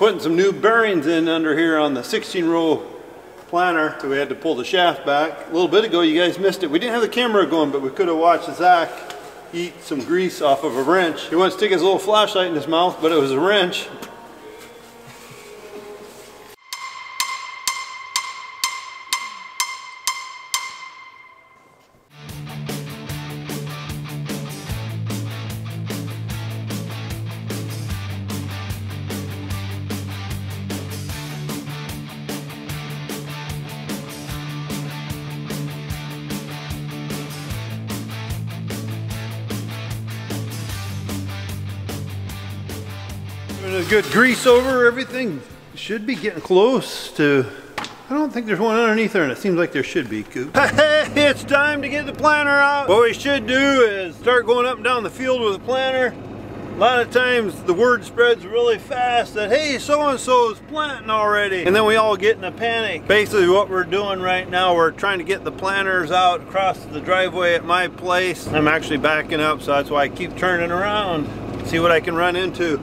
putting some new bearings in under here on the 16-row planter, so we had to pull the shaft back. A little bit ago, you guys missed it. We didn't have the camera going, but we could have watched Zach eat some grease off of a wrench. He wants to stick his little flashlight in his mouth, but it was a wrench. Good grease over everything. Should be getting close to, I don't think there's one underneath there, and it seems like there should be, Coop. Hey, it's time to get the planter out. What we should do is start going up and down the field with the planter. A lot of times the word spreads really fast that, hey, so-and-so's planting already. And then we all get in a panic. Basically what we're doing right now, we're trying to get the planters out across the driveway at my place. I'm actually backing up, so that's why I keep turning around, see what I can run into.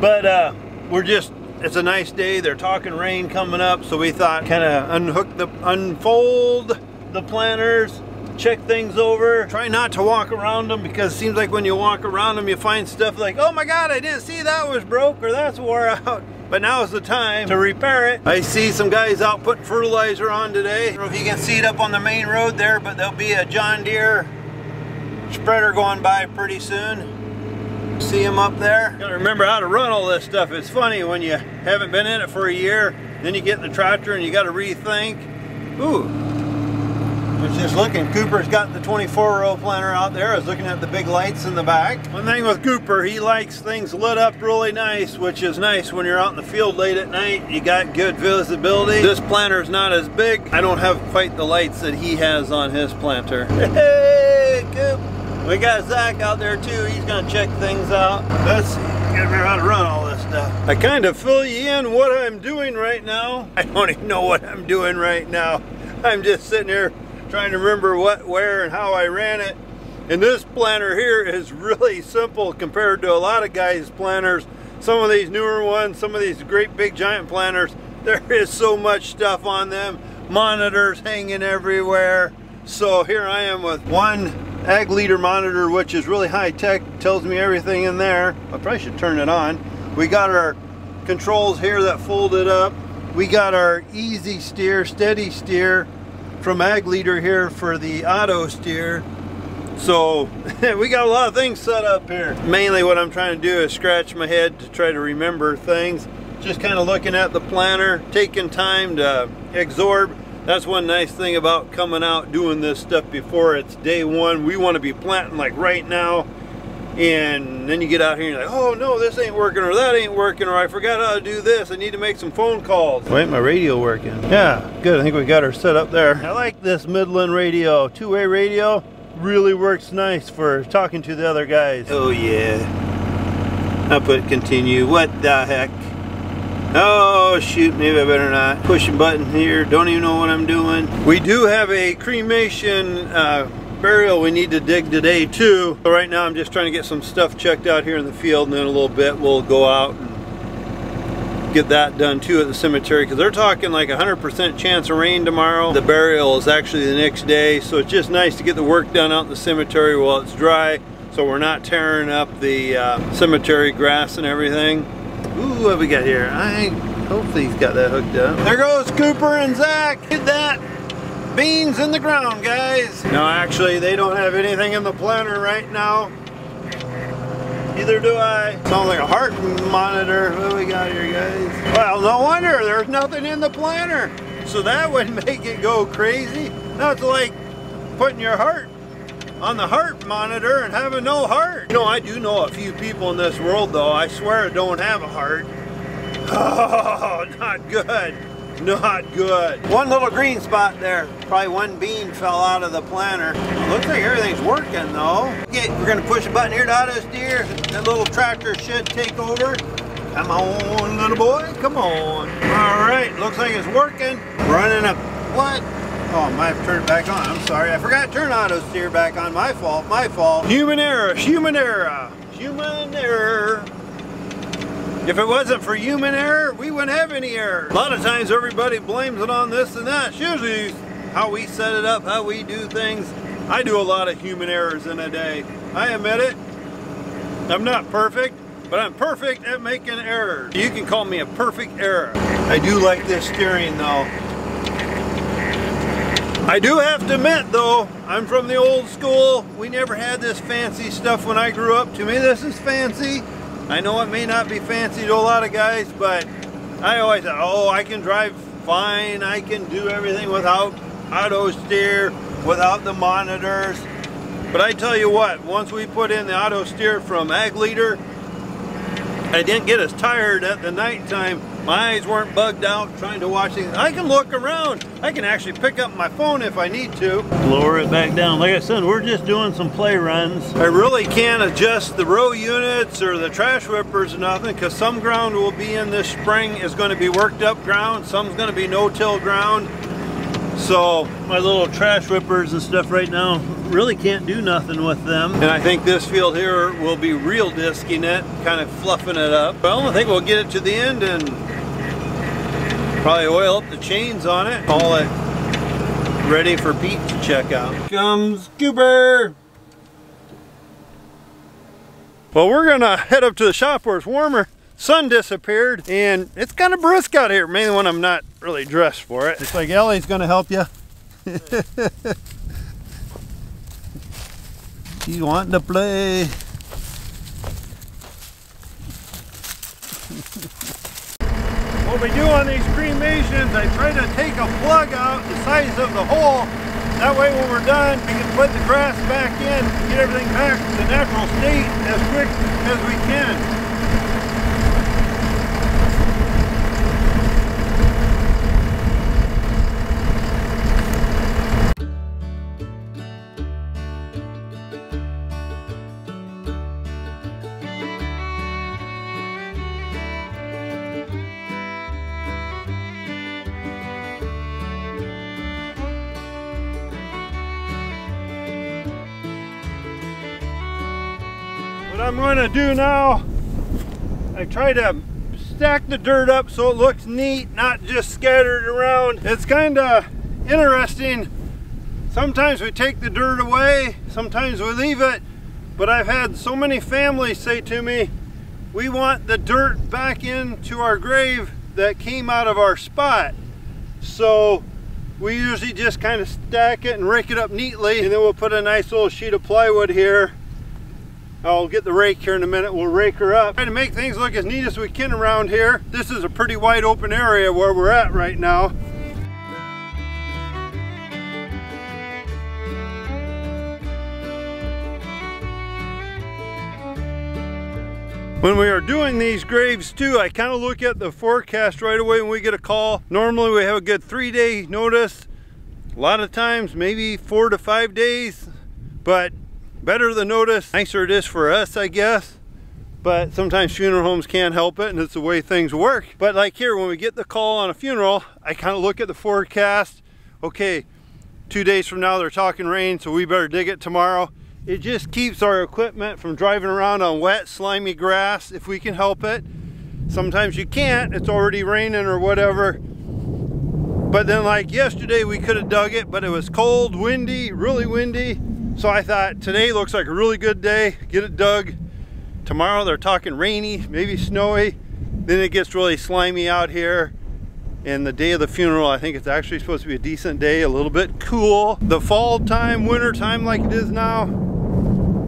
But we're just, it's a nice day, they're talking rain coming up, so we thought kind of unfold the planters, check things over, try not to walk around them, because it seems like when you walk around them you find stuff like, oh my god, I didn't see that was broke or that's wore out. But now's the time to repair it. I see some guys out putting fertilizer on today. I don't know if you can see it up on the main road there, but there'll be a John Deere spreader going by pretty soon. See him up there. You gotta remember how to run all this stuff. It's funny when you haven't been in it for a year, then you get in the tractor and you gotta rethink. Ooh, I was just looking. Cooper's got the 24-row planter out there. I was looking at the big lights in the back. One thing with Cooper, he likes things lit up really nice, which is nice when you're out in the field late at night. You got good visibility. This planter's not as big. I don't have quite the lights that he has on his planter. Hey, Coop. We got Zach out there too, he's gonna check things out. Let's see, gotta remember how to run all this stuff. I kind of fill you in what I'm doing right now. I don't even know what I'm doing right now. I'm just sitting here trying to remember what, where, and how I ran it. And this planter here is really simple compared to a lot of guys' planters. Some of these newer ones, some of these great big giant planters, there is so much stuff on them. Monitors hanging everywhere. So here I am with one Ag Leader monitor, which is really high tech, tells me everything in there. I probably should turn it on. We got our controls here that folded up. We got our easy steer, steady steer from Ag Leader here for the auto steer. So we got a lot of things set up here. Mainly what I'm trying to do is scratch my head to try to remember things. Just kind of looking at the planter, taking time to absorb. That's one nice thing about coming out doing this stuff before it's day one. We want to be planting like right now, and then you get out here and you're like, oh no, this ain't working, or that ain't working, or I forgot how to do this, I need to make some phone calls. Wait, my radio working. Yeah, good, I think we got her set up there. I like this Midland radio, two-way radio, really works nice for talking to the other guys. Oh yeah, I put continue, what the heck. Oh shoot, maybe I better not. Pushing button here, don't even know what I'm doing. We do have a cremation burial we need to dig today too. So right now I'm just trying to get some stuff checked out here in the field, and then in a little bit we'll go out and get that done too at the cemetery, because they're talking like 100% chance of rain tomorrow. The burial is actually the next day, so it's just nice to get the work done out in the cemetery while it's dry, so we're not tearing up the cemetery grass and everything. Ooh, what we got here? I hopefully he's got that hooked up. There goes Cooper and Zach. Get that beans in the ground, guys. No, actually, they don't have anything in the planter right now. Neither do I. Sounds like a heart monitor. What do we got here, guys? Well, no wonder there's nothing in the planter. So that would make it go crazy. That's like putting your heart on the heart monitor and having no heart. You know, I do know a few people in this world though, I swear, don't have a heart. Oh, not good, not good. One little green spot there, probably one bean fell out of the planter. Looks like everything's working though. Okay, we're gonna push a button here to auto steer. That little tractor should take over. Come on, little boy, come on. All right, looks like it's working. Running up, what? Oh, I might have turned it back on. I'm sorry. I forgot to turn auto steer back on. My fault, my fault. Human error, human error, human error. If it wasn't for human error, we wouldn't have any error. A lot of times everybody blames it on this and that. It's usually how we set it up, how we do things. I do a lot of human errors in a day. I admit it. I'm not perfect, but I'm perfect at making errors. You can call me a perfect error. I do like this steering though. I do have to admit though, I'm from the old school. We never had this fancy stuff when I grew up. To me, this is fancy. I know it may not be fancy to a lot of guys, but I always thought, oh, I can drive fine. I can do everything without auto steer, without the monitors. But I tell you what, once we put in the auto steer from Ag Leader, I didn't get as tired at the nighttime. My eyes weren't bugged out trying to watch things. I can look around. I can actually pick up my phone if I need to. Lower it back down. Like I said, we're just doing some play runs. I really can't adjust the row units or the trash whippers or nothing, because some ground will be in this spring is going to be worked up ground. Some's going to be no-till ground. So my little trash whippers and stuff right now, really can't do nothing with them. And I think this field here will be real disking it, kind of fluffing it up. Well, I think we'll get it to the end and probably oil up the chains on it. Call it ready for Pete to check out. Here comes Goober. Well, we're gonna head up to the shop where it's warmer. Sun disappeared and it's kind of brisk out here, mainly when I'm not really dressed for it. It's like Ellie's gonna help you. She's wanting to play. What we do on these cremations, I try to take a plug out the size of the hole. That way when we're done, we can put the grass back in, get everything back to the natural state as quick as we can. I'm going to do now, I try to stack the dirt up so it looks neat, not just scattered around. It's kind of interesting. Sometimes we take the dirt away, sometimes we leave it, but I've had so many families say to me, we want the dirt back into our grave that came out of our spot. So we usually just kind of stack it and rake it up neatly, and then we'll put a nice little sheet of plywood here. I'll get the rake here in a minute. We'll rake her up. Try to make things look as neat as we can around here. This is a pretty wide open area where we're at right now. When we are doing these graves too, I kind of look at the forecast right away when we get a call. Normally we have a good 3-day notice. A lot of times, maybe 4 to 5 days, but better the notice, nicer it is for us, I guess. But sometimes funeral homes can't help it, and it's the way things work. But like here, when we get the call on a funeral, I kind of look at the forecast. Okay, 2 days from now they're talking rain, so we better dig it tomorrow. It just keeps our equipment from driving around on wet, slimy grass if we can help it. Sometimes you can't, it's already raining or whatever. But then like yesterday, we could have dug it, but it was cold, windy, really windy. So I thought, today looks like a really good day, get it dug. Tomorrow they're talking rainy, maybe snowy. Then it gets really slimy out here. And the day of the funeral, I think it's actually supposed to be a decent day, a little bit cool. The fall time, winter time like it is now,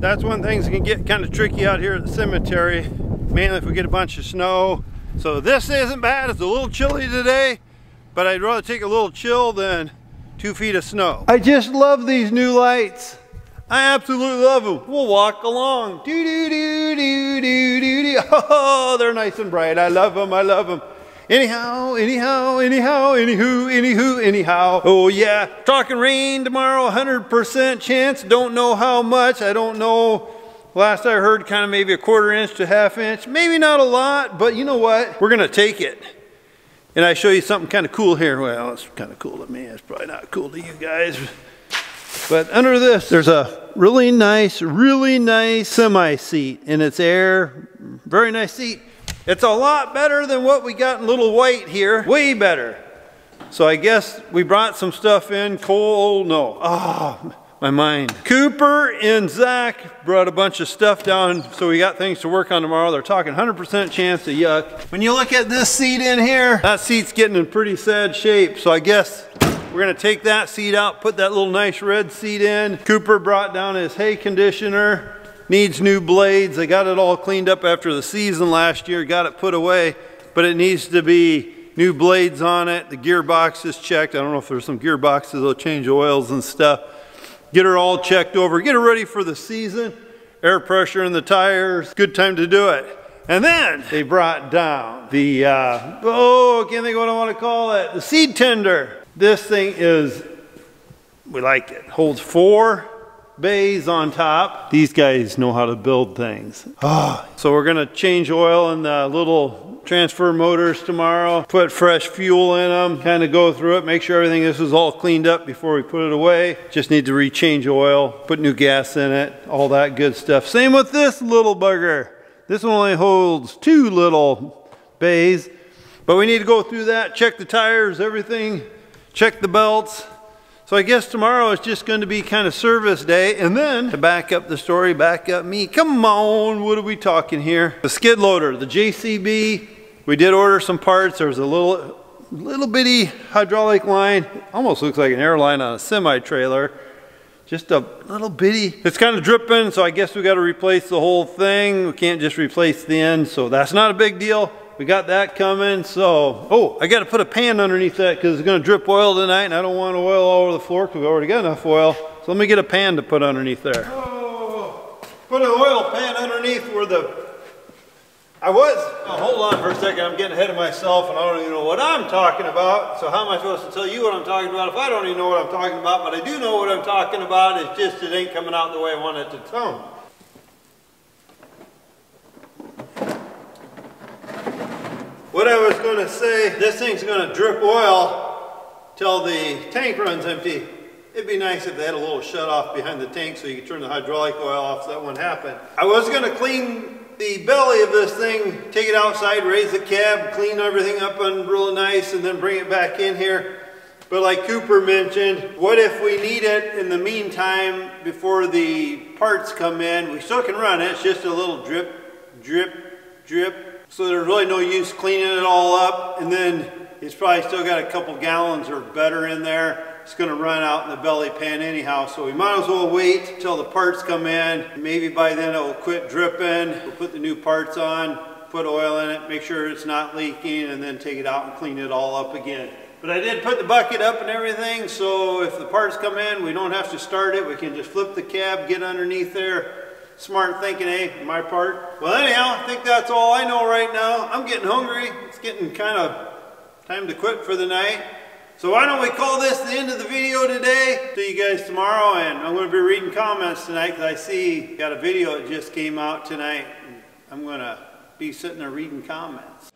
that's when things can get kind of tricky out here at the cemetery, mainly if we get a bunch of snow. So this isn't bad, it's a little chilly today, but I'd rather take a little chill than 2 feet of snow. I just love these new lights. I absolutely love them. We'll walk along. Doo doo doo doo doo doo doo. Oh, they're nice and bright. I love them. I love them. Anyhow, anyhow, anyhow, anywho, anywho, anyhow. Oh yeah, talking rain tomorrow. 100% chance. Don't know how much. I don't know. Last I heard, kind of maybe a 1/4 inch to 1/2 inch. Maybe not a lot, but you know what? We're gonna take it. And I show you something kind of cool here. Well, it's kind of cool to me. It's probably not cool to you guys. But under this, there's a really nice semi seat, and it's air, very nice seat. It's a lot better than what we got in Little White here. Way better. So I guess we brought some stuff in. Cole, no. Oh, my mind. Cooper and Zach brought a bunch of stuff down, so we got things to work on tomorrow. They're talking 100% chance of yuck. When you look at this seat in here, that seat's getting in pretty sad shape. So I guess we're gonna take that seat out, put that little nice red seat in. Cooper brought down his hay conditioner. Needs new blades. They got it all cleaned up after the season last year, got it put away, but it needs to be new blades on it. The gearbox is checked. I don't know if there's some gearboxes that'll change oils and stuff. Get her all checked over, get her ready for the season. Air pressure in the tires, good time to do it. And then they brought down the, I can't think of what I want to call it, the seed tender. This thing is, we like it, holds four bays on top. These guys know how to build things. Oh. So we're gonna change oil in the little transfer motors tomorrow, put fresh fuel in them, kind of go through it, make sure everything, this is all cleaned up before we put it away. Just need to rechange oil, put new gas in it, all that good stuff. Same with this little bugger. This one only holds two little bays, but we need to go through that, check the tires, everything, check the belts. So I guess tomorrow is just going to be kind of service day. And then to back up the story, back up me. Come on, what are we talking here? The skid loader, the JCB. We did order some parts. There was a little bitty hydraulic line. Almost looks like an airline on a semi-trailer. Just a little bitty. It's kind of dripping, so I guess we got to replace the whole thing. We can't just replace the end, so that's not a big deal. We got that coming, so, oh, I gotta put a pan underneath that because it's gonna drip oil tonight and I don't want oil all over the floor because we've already got enough oil. So let me get a pan to put underneath there. Oh, put an oil pan underneath where oh, hold on for a second, I'm getting ahead of myself and I don't even know what I'm talking about. So how am I supposed to tell you what I'm talking about if I don't even know what I'm talking about, but I do know what I'm talking about, it's just it ain't coming out the way I want it to come. What I was going to say, this thing's going to drip oil till the tank runs empty. It'd be nice if they had a little shut off behind the tank so you could turn the hydraulic oil off so that wouldn't happen. I was going to clean the belly of this thing, take it outside, raise the cab, clean everything up and real nice and then bring it back in here. But like Cooper mentioned, what if we need it in the meantime before the parts come in? We still can run it, it's just a little drip, drip, drip. So there's really no use cleaning it all up, and then it's probably still got a couple gallons or better in there. It's going to run out in the belly pan anyhow, so we might as well wait till the parts come in. Maybe by then it will quit dripping. We'll put the new parts on, put oil in it, make sure it's not leaking, and then take it out and clean it all up again. But I did put the bucket up and everything, so if the parts come in, we don't have to start it. We can just flip the cab, get underneath there. Smart thinking, eh, on my part. Well, anyhow, I think that's all I know right now. I'm getting hungry. It's getting kind of time to quit for the night. So why don't we call this the end of the video today. See you guys tomorrow, and I'm going to be reading comments tonight because I see got a video that just came out tonight. I'm going to be sitting there reading comments.